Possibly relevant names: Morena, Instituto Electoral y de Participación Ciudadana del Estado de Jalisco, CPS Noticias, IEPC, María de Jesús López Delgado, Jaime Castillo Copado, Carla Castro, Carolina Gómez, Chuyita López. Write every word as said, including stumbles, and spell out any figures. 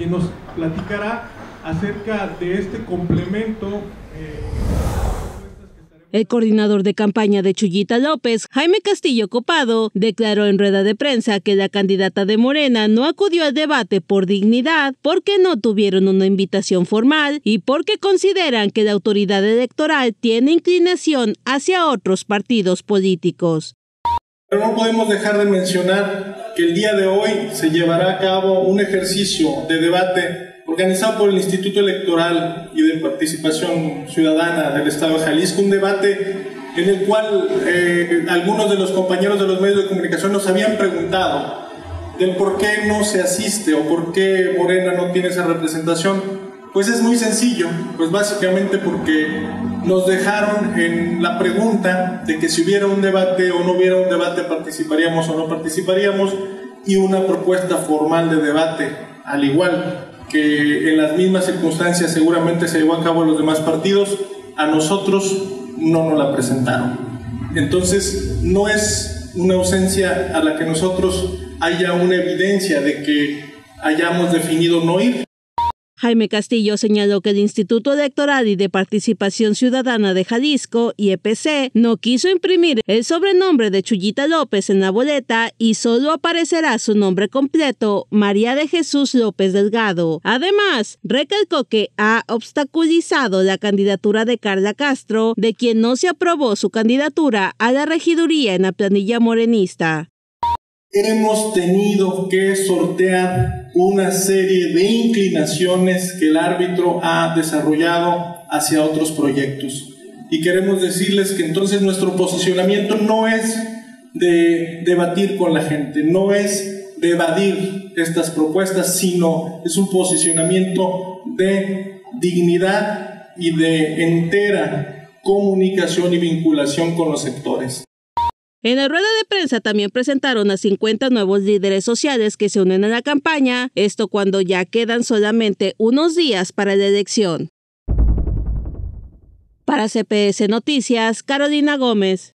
quien nos platicará acerca de este complemento. Eh... El coordinador de campaña de Chuyita López, Jaime Castillo Copado, declaró en rueda de prensa que la candidata de Morena no acudió al debate por dignidad, porque no tuvieron una invitación formal y porque consideran que la autoridad electoral tiene inclinación hacia otros partidos políticos. Pero no podemos dejar de mencionar que el día de hoy se llevará a cabo un ejercicio de debate organizado por el Instituto Electoral y de Participación Ciudadana del Estado de Jalisco, un debate en el cual eh, algunos de los compañeros de los medios de comunicación nos habían preguntado del por qué no se asiste o por qué Morena no tiene esa representación. Pues es muy sencillo, pues básicamente porque nos dejaron en la pregunta de que si hubiera un debate o no hubiera un debate, participaríamos o no participaríamos, y una propuesta formal de debate, al igual que en las mismas circunstancias seguramente se llevó a cabo en los demás partidos, a nosotros no nos la presentaron. Entonces, no es una ausencia a la que nosotros haya una evidencia de que hayamos definido no ir. Jaime Castillo señaló que el Instituto Electoral y de Participación Ciudadana de Jalisco, I E P C, no quiso imprimir el sobrenombre de Chuyita López en la boleta y solo aparecerá su nombre completo, María de Jesús López Delgado. Además, recalcó que ha obstaculizado la candidatura de Carla Castro, de quien no se aprobó su candidatura a la regiduría en la planilla morenista. Hemos tenido que sortear una serie de inclinaciones que el árbitro ha desarrollado hacia otros proyectos. Y queremos decirles que entonces nuestro posicionamiento no es de debatir con la gente, no es de evadir estas propuestas, sino es un posicionamiento de dignidad y de entera comunicación y vinculación con los sectores. En la rueda de prensa también presentaron a cincuenta nuevos líderes sociales que se unen a la campaña, esto cuando ya quedan solamente unos días para la elección. Para C P S Noticias, Carolina Gómez.